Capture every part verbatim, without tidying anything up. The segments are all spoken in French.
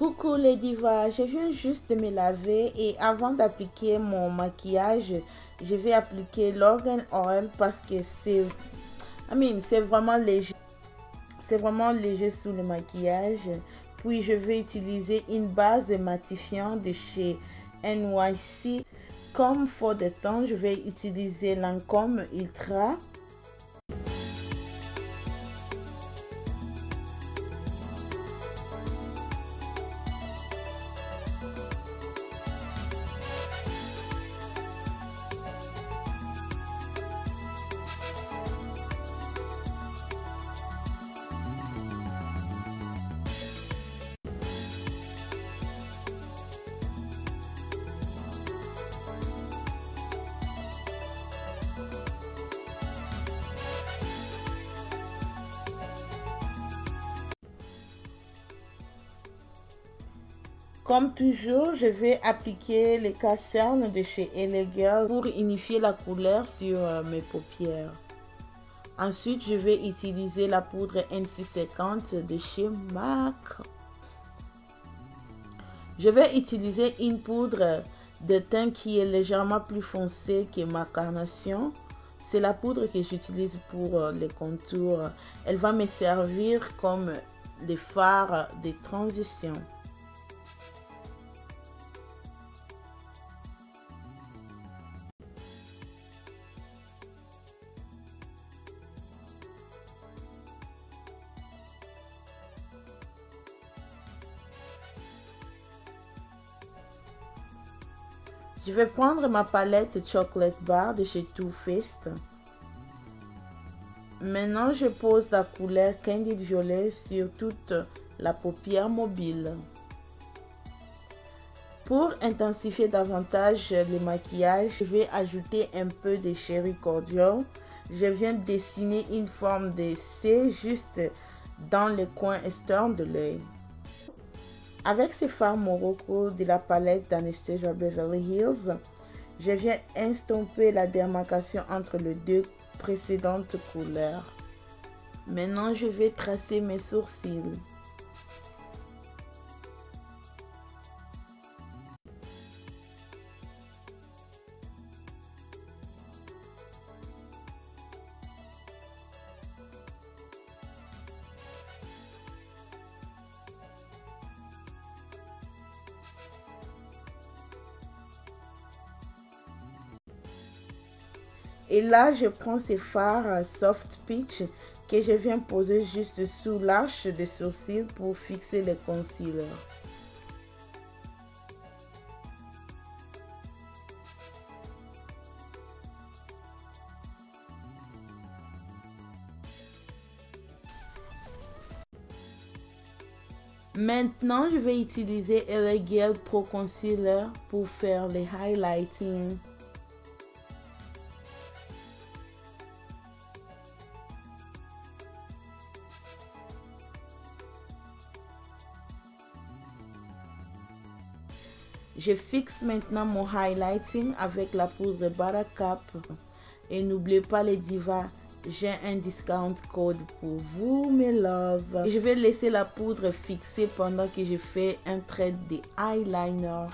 Coucou les divas, je viens juste de me laver et avant d'appliquer mon maquillage, je vais appliquer l'Organ Oil parce que c'est I mean, c'est vraiment léger. C'est vraiment léger sous le maquillage. Puis je vais utiliser une base matifiante de chez N Y C. Comme fond de teint, je vais utiliser Lancôme Ultra. Comme toujours, je vais appliquer les casernes de chez L A Girl pour unifier la couleur sur mes paupières. Ensuite, je vais utiliser la poudre N C cinquante de chez M A C. Je vais utiliser une poudre de teint qui est légèrement plus foncée que ma carnation. C'est la poudre que j'utilise pour les contours. Elle va me servir comme les fards des transitions. Je vais prendre ma palette Chocolate Bar de chez Too Faced. Maintenant, je pose la couleur Candy Violet sur toute la paupière mobile. Pour intensifier davantage le maquillage, je vais ajouter un peu de Cherry Cordial. Je viens dessiner une forme de C juste dans le coin externe de l'œil. Avec ces fards Morocco de la palette d'Anastasia Beverly Hills, je viens estomper la démarcation entre les deux précédentes couleurs. Maintenant, je vais tracer mes sourcils. Et là, je prends ces fards Soft Peach que je viens poser juste sous l'arche des sourcils pour fixer le concealer. Maintenant, je vais utiliser L A Girl Pro Concealer pour faire les highlighting. Je fixe maintenant mon highlighting avec la poudre Buttercup. Et n'oubliez pas les divas, j'ai un discount code pour vous, mes loves. Je vais laisser la poudre fixer pendant que je fais un trait de eyeliner.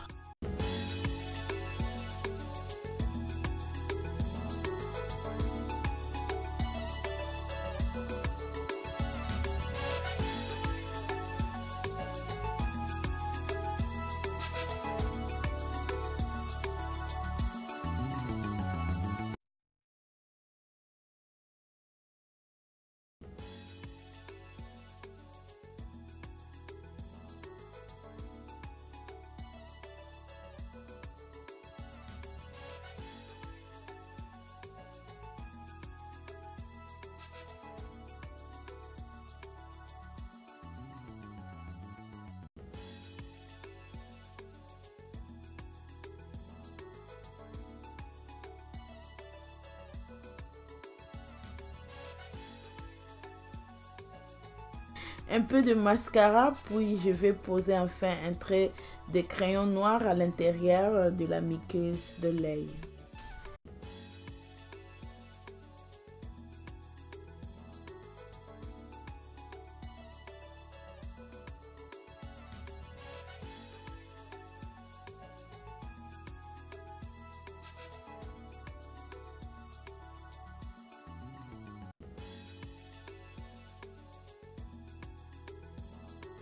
Un peu de mascara, puis je vais poser enfin un trait de crayon noir à l'intérieur de la muqueuse de l'œil.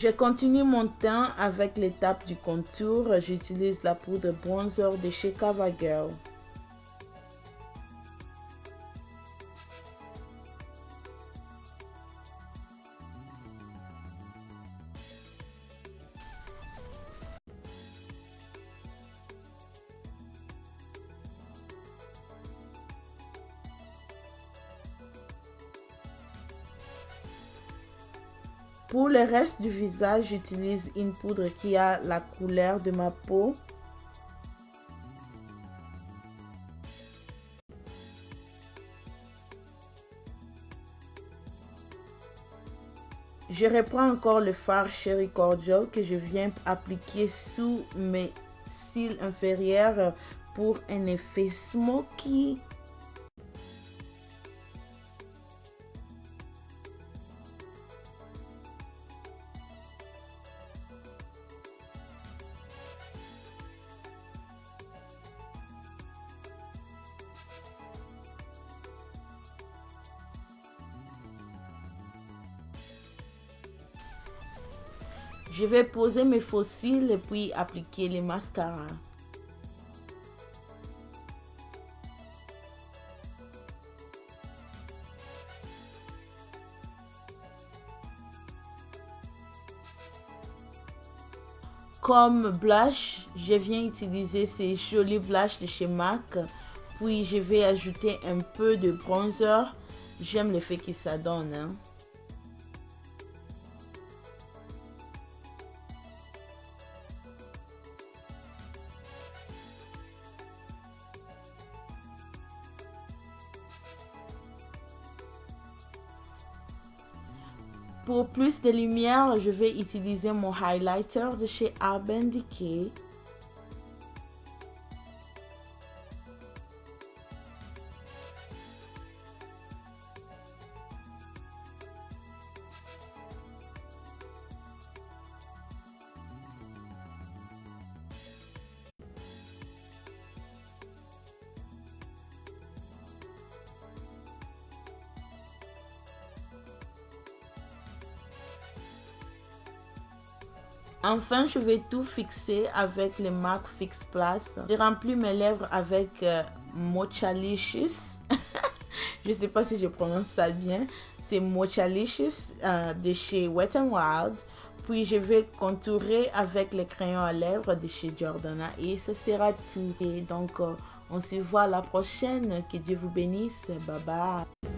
Je continue mon teint avec l'étape du contour. J'utilise la poudre bronzer de chez Cover Girl. Pour le reste du visage, j'utilise une poudre qui a la couleur de ma peau. Je reprends encore le fard Cherry Cordial que je viens appliquer sous mes cils inférieurs pour un effet smoky. Je vais poser mes faux cils et puis appliquer les mascaras. Comme blush, je viens utiliser ces jolis blushs de chez M A C. Puis je vais ajouter un peu de bronzer. J'aime l'effet que ça donne, hein. Pour plus de lumière, je vais utiliser mon highlighter de chez Urban Decay. Enfin, je vais tout fixer avec le M A C Fix Place. J'ai rempli mes lèvres avec euh, mocha-licious. Je ne sais pas si je prononce ça bien. C'est mocha-licious euh, de chez Wet n' Wild. Puis je vais contourer avec le crayon à lèvres de chez Jordana. Et ce sera tout. Et donc, euh, on se voit à la prochaine. Que Dieu vous bénisse. Bye bye.